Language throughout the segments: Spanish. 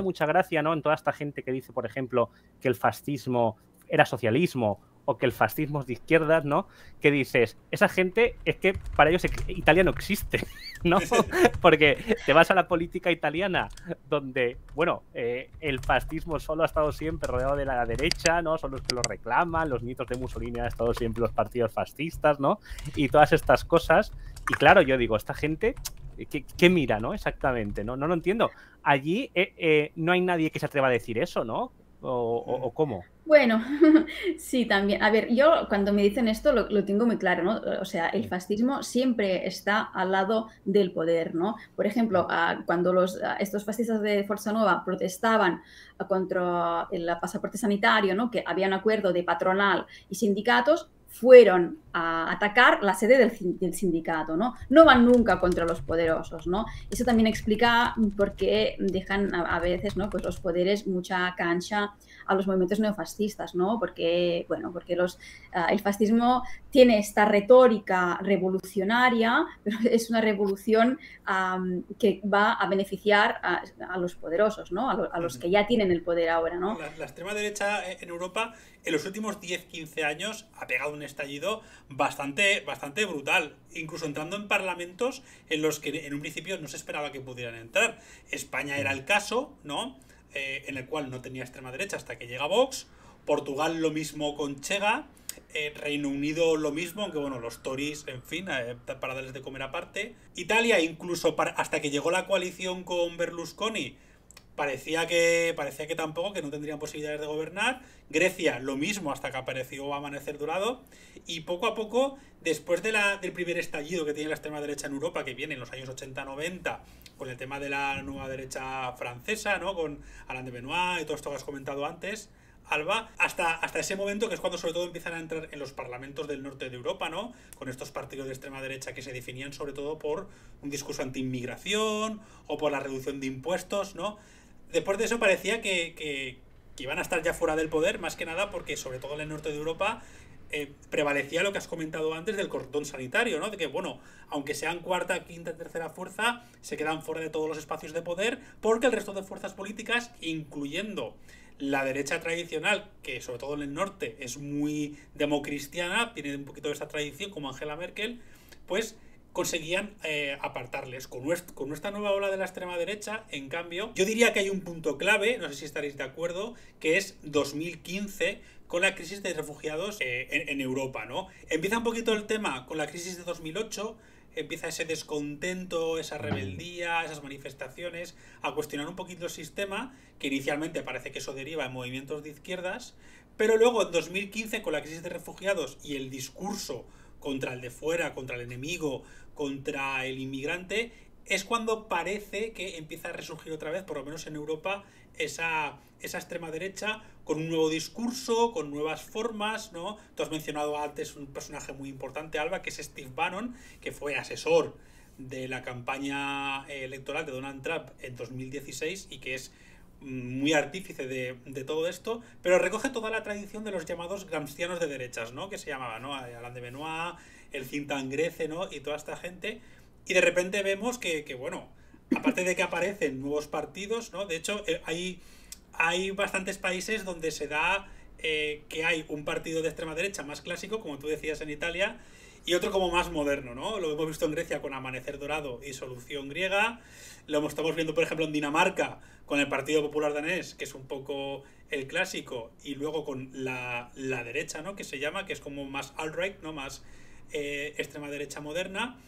hace mucha gracia, ¿no?, en toda esta gente que dice, por ejemplo, que el fascismo era socialismo o que el fascismo es de izquierdas, ¿no? Que dices, esa gente es que para ellos Italia no existe, ¿no? Porque te vas a la política italiana donde, bueno, el fascismo solo ha estado siempre rodeado de la derecha, ¿no? Son los que lo reclaman, los nietos de Mussolini han estado siempre los partidos fascistas, ¿no? Y todas estas cosas. Y claro, yo digo, esta gente, ¿qué mira, no? Exactamente, ¿no? No lo entiendo. Allí no hay nadie que se atreva a decir eso, ¿no? ¿O cómo? Bueno, sí, también. A ver, yo cuando me dicen esto lo tengo muy claro, ¿no? O sea, el fascismo siempre está al lado del poder, ¿no? Por ejemplo, cuando estos fascistas de Fuerza Nueva protestaban contra el pasaporte sanitario, ¿no?, que había un acuerdo de patronal y sindicatos, fueron a atacar la sede del sindicato, ¿no? No van nunca contra los poderosos, ¿no? Eso también explica por qué dejan a veces, ¿no?, pues los poderes mucha cancha a los movimientos neofascistas, ¿no? Porque, bueno, porque el fascismo tiene esta retórica revolucionaria, pero es una revolución que va a beneficiar a los poderosos, ¿no? A los que ya tienen el poder ahora, ¿no? La extrema derecha en Europa en los últimos 10-15 años ha pegado un estallido bastante brutal, incluso entrando en parlamentos en los que en un principio no se esperaba que pudieran entrar. España era el caso, ¿no?, en el cual no tenía extrema derecha hasta que llega Vox. Portugal lo mismo con Chega. Reino Unido lo mismo, aunque bueno, los Tories, en fin, para darles de comer aparte. Italia, incluso hasta que llegó la coalición con Berlusconi, parecía que tampoco, que no tendrían posibilidades de gobernar. Grecia, lo mismo, hasta que apareció Amanecer Dorado. Y poco a poco, después del primer estallido que tiene la extrema derecha en Europa, que viene en los años 80-90, con el tema de la nueva derecha francesa, ¿no?, con Alain de Benoit y todo esto que has comentado antes, Alba, hasta ese momento, que es cuando sobre todo empiezan a entrar en los parlamentos del norte de Europa, ¿no?, con estos partidos de extrema derecha que se definían sobre todo por un discurso anti-inmigración o por la reducción de impuestos, ¿no? Después de eso parecía que iban a estar ya fuera del poder, más que nada porque sobre todo en el norte de Europa prevalecía lo que has comentado antes del cordón sanitario, ¿no? De que, bueno, aunque sean cuarta, quinta, tercera fuerza, se quedan fuera de todos los espacios de poder porque el resto de fuerzas políticas, incluyendo la derecha tradicional, que sobre todo en el norte es muy democristiana, tiene un poquito de esa tradición como Angela Merkel, pues conseguían apartarles. Con esta nueva ola de la extrema derecha, en cambio, yo diría que hay un punto clave, no sé si estaréis de acuerdo, que es 2015, con la crisis de refugiados en Europa, ¿no? Empieza un poquito el tema con la crisis de 2008, empieza ese descontento, esa rebeldía, esas manifestaciones, a cuestionar un poquito el sistema, que inicialmente parece que eso deriva en movimientos de izquierdas, pero luego en 2015, con la crisis de refugiados y el discurso contra el de fuera, contra el enemigo, contra el inmigrante, es cuando parece que empieza a resurgir otra vez, por lo menos en Europa, esa extrema derecha, con un nuevo discurso, con nuevas formas, ¿no? Tú has mencionado antes un personaje muy importante, Alba, que es Steve Bannon, que fue asesor de la campaña electoral de Donald Trump en 2016 y que es muy artífice de todo esto, pero recoge toda la tradición de los llamados gramscianos de derechas, ¿no?, que se llamaban, ¿no?, Alain de Benoit, el think tank Grece, ¿no?, y toda esta gente. Y de repente vemos que bueno, aparte de que aparecen nuevos partidos, ¿no?, de hecho hay bastantes países donde se da que hay un partido de extrema derecha más clásico, como tú decías en Italia, y otro como más moderno, ¿no? Lo hemos visto en Grecia con Amanecer Dorado y Solución Griega, lo estamos viendo por ejemplo en Dinamarca con el Partido Popular Danés, que es un poco el clásico, y luego con la derecha, ¿no?, que se llama, que es como más alt-right, ¿no?, más extrema derecha moderna.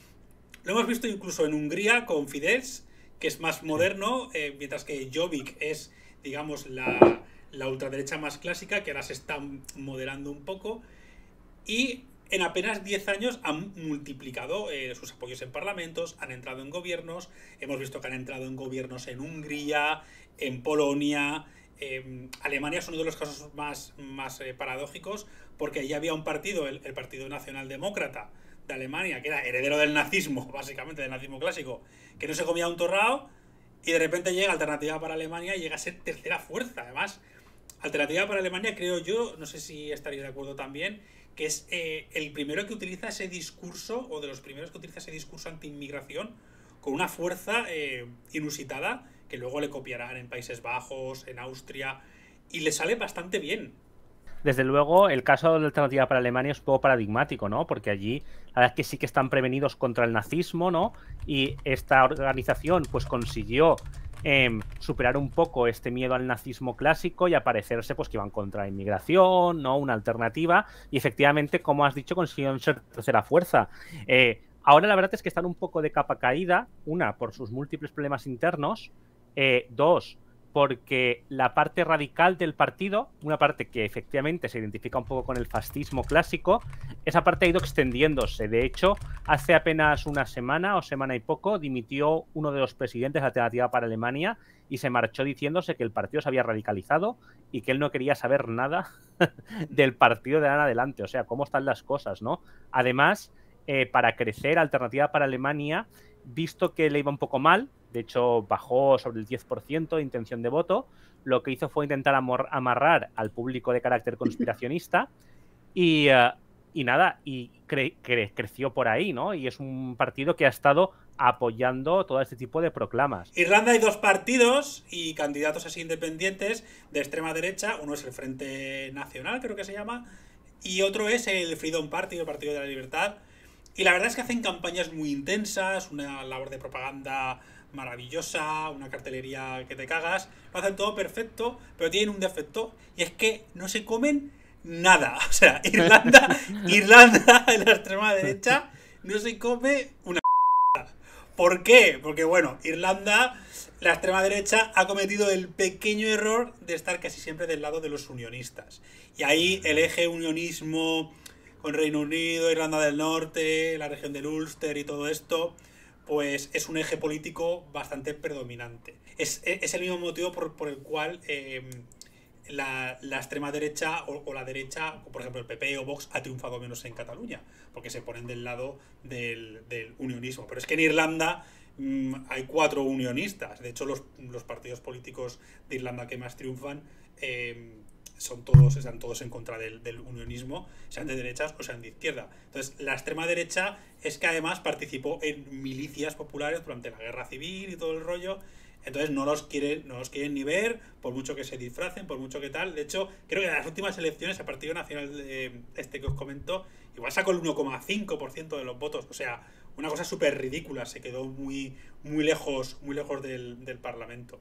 Lo hemos visto incluso en Hungría con Fidesz, que es más moderno, mientras que Jobbik es, digamos, la ultraderecha más clásica, que ahora se está moderando un poco, y en apenas 10 años han multiplicado sus apoyos en parlamentos, han entrado en gobiernos, hemos visto que han entrado en gobiernos en Hungría, en Polonia. Alemania es uno de los casos más paradójicos, porque ahí había un partido, el Partido Nacional Demócrata de Alemania, que era heredero del nazismo, básicamente, del nazismo clásico, que no se comía un torrao, y de repente llega Alternativa para Alemania y llega a ser tercera fuerza. Además, Alternativa para Alemania, creo yo, no sé si estaréis de acuerdo también, que es el primero que utiliza ese discurso, o de los primeros que utiliza ese discurso anti-inmigración, con una fuerza inusitada, que luego le copiarán en Países Bajos, en Austria, y le sale bastante bien. Desde luego, el caso de la Alternativa para Alemania es un poco paradigmático, ¿no? Porque allí la verdad es que sí que están prevenidos contra el nazismo, ¿no? Y esta organización pues consiguió superar un poco este miedo al nazismo clásico y aparecerse pues que iban contra la inmigración, ¿no? Una alternativa. Y efectivamente, como has dicho, consiguieron ser tercera fuerza. Ahora la verdad es que están un poco de capa caída, una, por sus múltiples problemas internos, dos, porque la parte radical del partido, una parte que efectivamente se identifica un poco con el fascismo clásico, esa parte ha ido extendiéndose. De hecho, hace apenas una semana o semana y poco dimitió uno de los presidentes de la Alternativa para Alemania y se marchó diciéndose que el partido se había radicalizado y que él no quería saber nada del partido de ahora en adelante. O sea, cómo están las cosas, ¿no? Además, para crecer, Alternativa para Alemania, visto que le iba un poco mal, de hecho bajó sobre el 10% de intención de voto, lo que hizo fue intentar amarrar al público de carácter conspiracionista y creció por ahí, ¿no? Y es un partido que ha estado apoyando todo este tipo de proclamas. En Irlanda hay dos partidos y candidatos así independientes de extrema derecha, uno es el Frente Nacional, creo que se llama, y otro es el Freedom Party, el Partido de la Libertad. Y la verdad es que hacen campañas muy intensas, una labor de propaganda maravillosa, una cartelería que te cagas. Lo hacen todo perfecto, pero tienen un defecto, y es que no se comen nada. O sea, Irlanda en la extrema derecha no se come una mierda. ¿Por qué? Porque, bueno, Irlanda, la extrema derecha, ha cometido el pequeño error de estar casi siempre del lado de los unionistas. Y ahí el eje unionismo con Reino Unido, Irlanda del Norte, la región del Ulster y todo esto, pues es un eje político bastante predominante. Es el mismo motivo por el cual la extrema derecha o la derecha, por ejemplo el PP o Vox, ha triunfado menos en Cataluña, porque se ponen del lado del unionismo. Pero es que en Irlanda hay cuatro unionistas. De hecho, los partidos políticos de Irlanda que más triunfan están todos en contra del unionismo, sean de derechas o sean de izquierda. Entonces, la extrema derecha es que además participó en milicias populares durante la guerra civil y todo el rollo. Entonces no los quieren ni ver, por mucho que se disfracen, por mucho que tal. De hecho, creo que en las últimas elecciones el Partido Nacional este que os comento igual sacó el 1,5% de los votos. O sea, una cosa súper ridícula. Se quedó muy lejos del Parlamento.